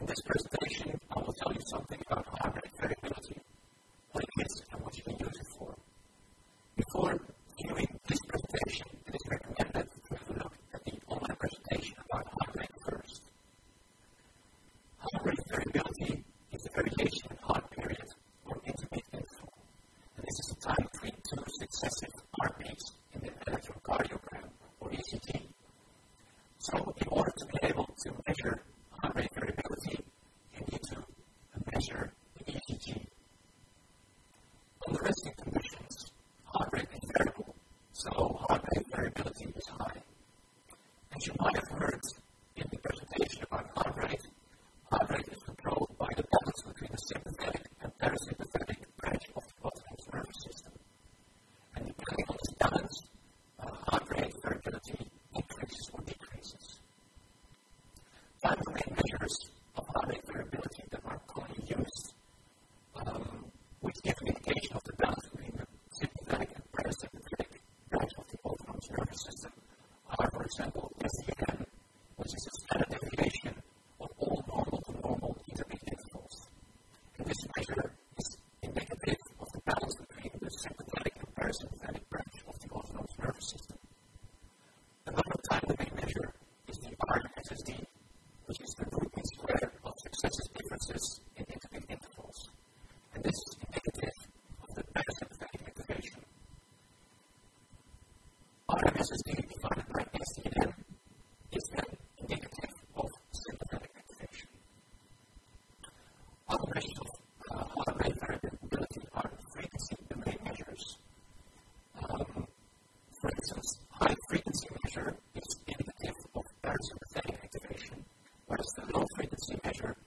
In this presentation, I will tell you something about hybrid variability, what it is and what you can use it for. Before viewing this presentation, it is recommended to have a look at the online presentation about hybrid first. Hybrid variability is the variation in hard period or intermittent interval, and this is the time between two successive heartbeats in the electrocardiogram or ECG. So, in order to be able to measure heart rate variability, you need to measure the ECG. Under resting conditions, heart rate is variable, so heart rate variability is high. As you might have heard in the presentation about heart rate is controlled by the balance between the sympathetic and parasympathetic branch of the autonomic nervous system. And depending on this balance, heart rate variability increases or decreases. One of the main measures of heart rate variability that are commonly used, which give an indication of the balance between the sympathetic and parasympathetic branch of the autonomic nervous system, are, for example, SEM, which is a standard deviation of all normal to normal intermittent intervals. And this measure is indicative of the balance between the sympathetic and parasympathetic branch of the autonomic nervous system. Another timely measure is the RMSSD, which is the root mean square of successive differences in intermittent intervals. And this is indicative of the parasympathetic activation. RMSSD divided by SEM is then indicative of sympathetic activation. Other measures of heart rate variability are frequency-domain measures. For instance, high frequency measure is indicative of parasympathetic activation, whereas the low frequency measure